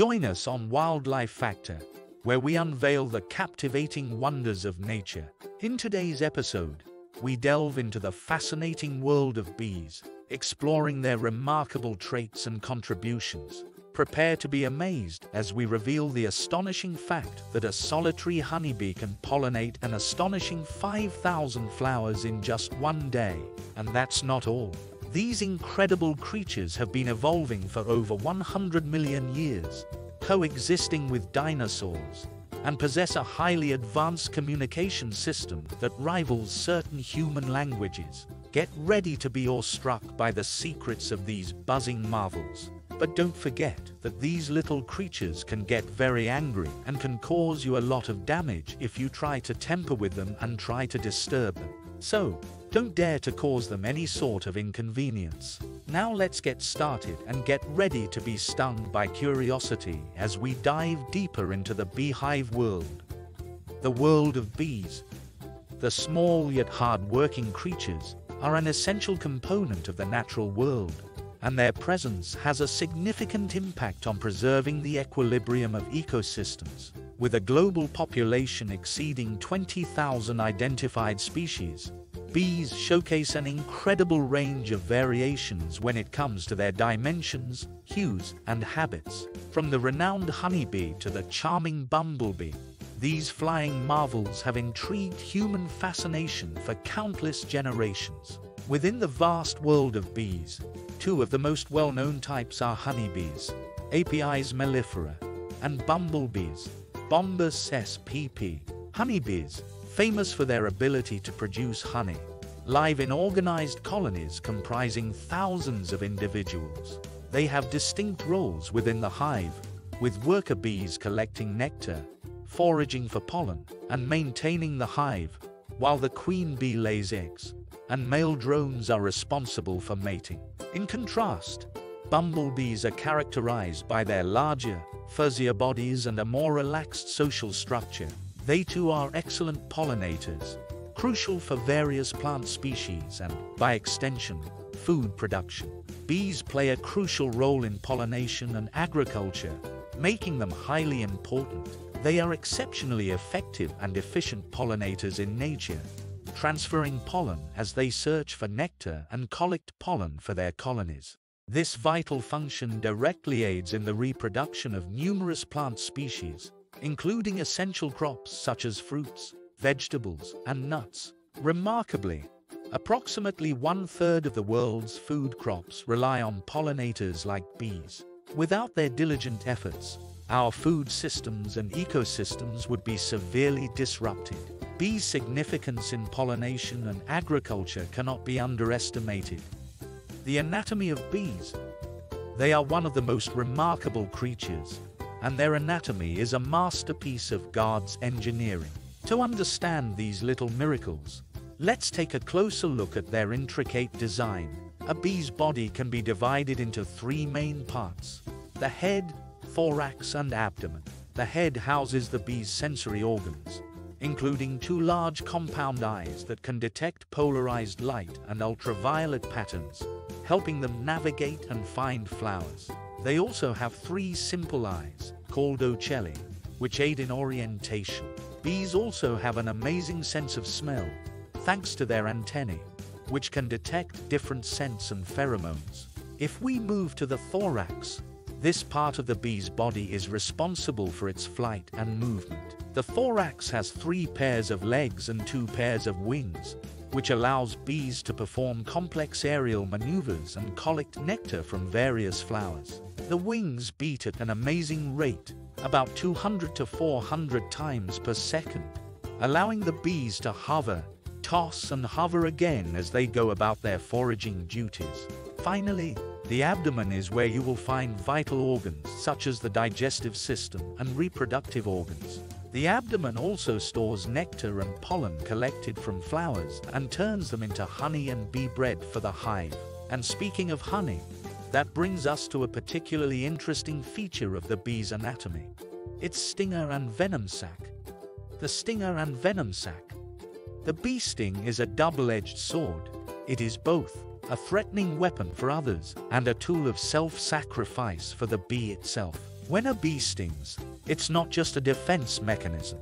Join us on WildLife Factor, where we unveil the captivating wonders of nature. In today's episode, we delve into the fascinating world of bees, exploring their remarkable traits and contributions. Prepare to be amazed as we reveal the astonishing fact that a solitary honeybee can pollinate an astonishing 5,000 flowers in just one day. And that's not all. These incredible creatures have been evolving for over 100 million years, coexisting with dinosaurs, and possess a highly advanced communication system that rivals certain human languages. Get ready to be awestruck by the secrets of these buzzing marvels. But don't forget that these little creatures can get very angry and can cause you a lot of damage if you try to tamper with them and try to disturb them. So, don't dare to cause them any sort of inconvenience. Now let's get started and get ready to be stung by curiosity as we dive deeper into the beehive world. The world of bees. The small yet hard-working creatures are an essential component of the natural world, and their presence has a significant impact on preserving the equilibrium of ecosystems. With a global population exceeding 20,000 identified species, bees showcase an incredible range of variations when it comes to their dimensions, hues, and habits. From the renowned honeybee to the charming bumblebee, these flying marvels have intrigued human fascination for countless generations. Within the vast world of bees, two of the most well-known types are honeybees, Apis mellifera, and bumblebees, Bombus spp. Honeybees, famous for their ability to produce honey, live in organized colonies comprising thousands of individuals. They have distinct roles within the hive, with worker bees collecting nectar, foraging for pollen, and maintaining the hive, while the queen bee lays eggs, and male drones are responsible for mating. In contrast, bumblebees are characterized by their larger, fuzzier bodies and a more relaxed social structure. They too are excellent pollinators, crucial for various plant species and, by extension, food production. Bees play a crucial role in pollination and agriculture, making them highly important. They are exceptionally effective and efficient pollinators in nature, transferring pollen as they search for nectar and collect pollen for their colonies. This vital function directly aids in the reproduction of numerous plant species, including essential crops such as fruits, vegetables, and nuts. Remarkably, approximately one-third of the world's food crops rely on pollinators like bees. Without their diligent efforts, our food systems and ecosystems would be severely disrupted. Bees' significance in pollination and agriculture cannot be underestimated. The anatomy of bees. They are one of the most remarkable creatures, and their anatomy is a masterpiece of God's engineering. To understand these little miracles, let's take a closer look at their intricate design. A bee's body can be divided into three main parts: the head, thorax, and abdomen. The head houses the bee's sensory organs, including two large compound eyes that can detect polarized light and ultraviolet patterns, helping them navigate and find flowers. They also have three simple eyes, called ocelli, which aid in orientation. Bees also have an amazing sense of smell, thanks to their antennae, which can detect different scents and pheromones. If we move to the thorax, this part of the bee's body is responsible for its flight and movement. The thorax has three pairs of legs and two pairs of wings, which allows bees to perform complex aerial maneuvers and collect nectar from various flowers. The wings beat at an amazing rate, about 200 to 400 times per second, allowing the bees to hover, toss, and hover again as they go about their foraging duties. Finally, the abdomen is where you will find vital organs such as the digestive system and reproductive organs. The abdomen also stores nectar and pollen collected from flowers and turns them into honey and bee bread for the hive. And speaking of honey, that brings us to a particularly interesting feature of the bee's anatomy: its stinger and venom sac. The stinger and venom sac. The bee sting is a double-edged sword. It is both a threatening weapon for others and a tool of self-sacrifice for the bee itself. When a bee stings, it's not just a defense mechanism.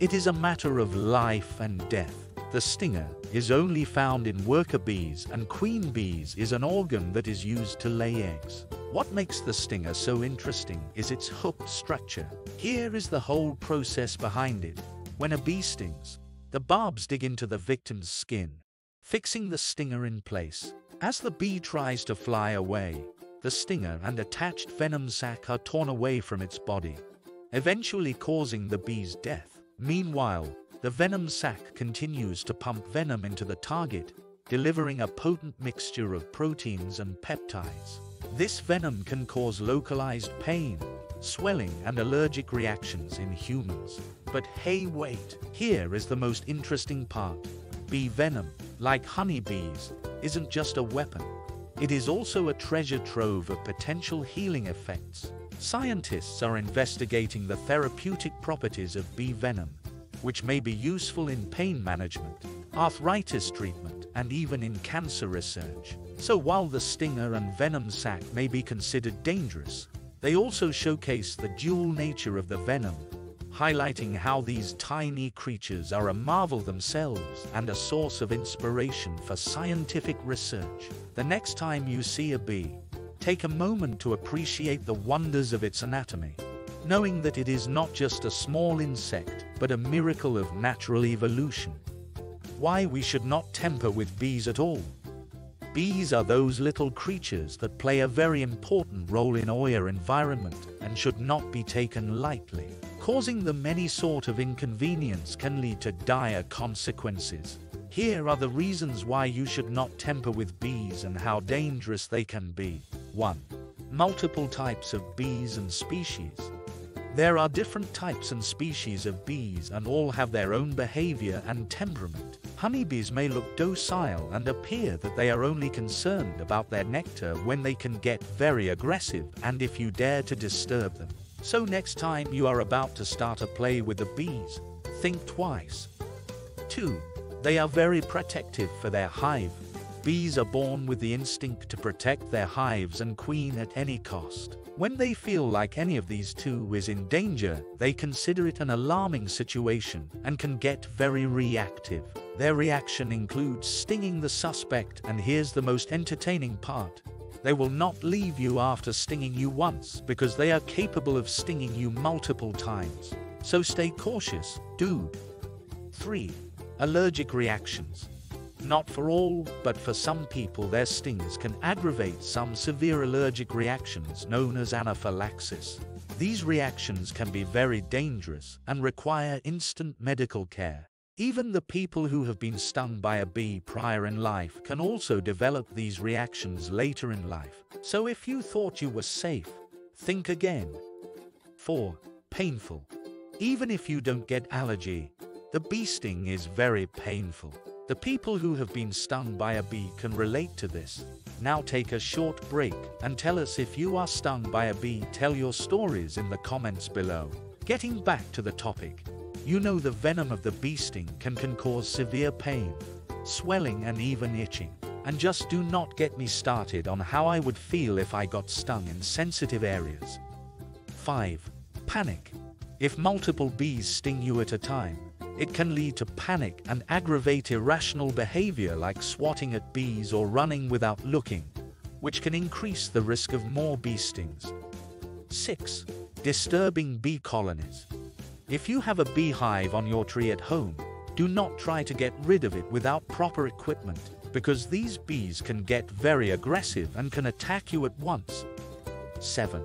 It is a matter of life and death. The stinger is only found in worker bees, and queen bees is an organ that is used to lay eggs. What makes the stinger so interesting is its hooked structure. Here is the whole process behind it. When a bee stings, the barbs dig into the victim's skin, fixing the stinger in place. As the bee tries to fly away, the stinger and attached venom sac are torn away from its body, eventually causing the bee's death. Meanwhile, the venom sac continues to pump venom into the target, delivering a potent mixture of proteins and peptides. This venom can cause localized pain, swelling, and allergic reactions in humans. But hey, wait! Here is the most interesting part. Bee venom, like honeybees, isn't just a weapon. It is also a treasure trove of potential healing effects. Scientists are investigating the therapeutic properties of bee venom, which may be useful in pain management, arthritis treatment, and even in cancer research. So while the stinger and venom sac may be considered dangerous, they also showcase the dual nature of the venom, highlighting how these tiny creatures are a marvel themselves and a source of inspiration for scientific research. The next time you see a bee, take a moment to appreciate the wonders of its anatomy, knowing that it is not just a small insect, but a miracle of natural evolution. Why we should not tamper with bees at all. Bees are those little creatures that play a very important role in our environment and should not be taken lightly. Causing them any sort of inconvenience can lead to dire consequences. Here are the reasons why you should not tamper with bees and how dangerous they can be. 1. Multiple types of bees and species. There are different types and species of bees, and all have their own behavior and temperament. Honeybees may look docile and appear that they are only concerned about their nectar when they can get very aggressive, and if you dare to disturb them. So next time you are about to start a play with the bees, think twice. 2. They are very protective for their hive. Bees are born with the instinct to protect their hives and queen at any cost. When they feel like any of these two is in danger, they consider it an alarming situation and can get very reactive. Their reaction includes stinging the suspect, and here's the most entertaining part. They will not leave you after stinging you once, because they are capable of stinging you multiple times. So stay cautious, dude. 3. Allergic reactions. Not for all, but for some people their stings can aggravate some severe allergic reactions known as anaphylaxis. These reactions can be very dangerous and require instant medical care. Even the people who have been stung by a bee prior in life can also develop these reactions later in life. So if you thought you were safe, think again. 4. Painful. Even if you don't get allergy, the bee sting is very painful. The people who have been stung by a bee can relate to this. Now take a short break and tell us if you are stung by a bee. Tell your stories in the comments below. Getting back to the topic, you know the venom of the bee sting can cause severe pain, swelling, and even itching. And just do not get me started on how I would feel if I got stung in sensitive areas. 5. Panic. If multiple bees sting you at a time, it can lead to panic and aggravate irrational behavior like swatting at bees or running without looking, which can increase the risk of more bee stings. 6. Disturbing bee colonies. If you have a beehive on your tree at home, do not try to get rid of it without proper equipment, because these bees can get very aggressive and can attack you at once. 7.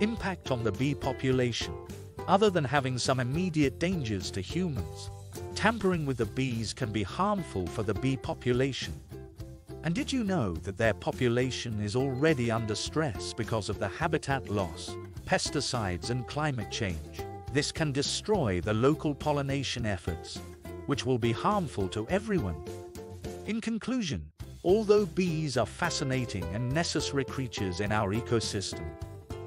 Impact on the bee population. Other than having some immediate dangers to humans, tampering with the bees can be harmful for the bee population. And did you know that their population is already under stress because of the habitat loss, pesticides, and climate change? This can destroy the local pollination efforts, which will be harmful to everyone. In conclusion, although bees are fascinating and necessary creatures in our ecosystem,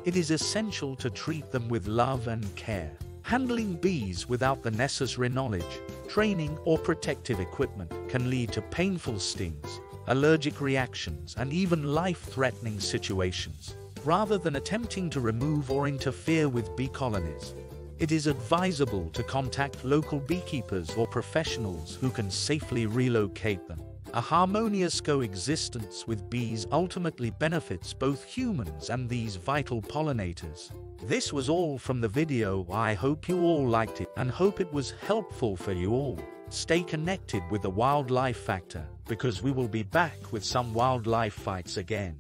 it is essential to treat them with love and care. Handling bees without the necessary knowledge, training, or protective equipment can lead to painful stings, allergic reactions, and even life-threatening situations. rather than attempting to remove or interfere with bee colonies. It is advisable to contact local beekeepers or professionals who can safely relocate them. A harmonious coexistence with bees ultimately benefits both humans and these vital pollinators. This was all from the video. I hope you all liked it and hope it was helpful for you all. Stay connected with the Wildlife Factor because we will be back with some wildlife facts again.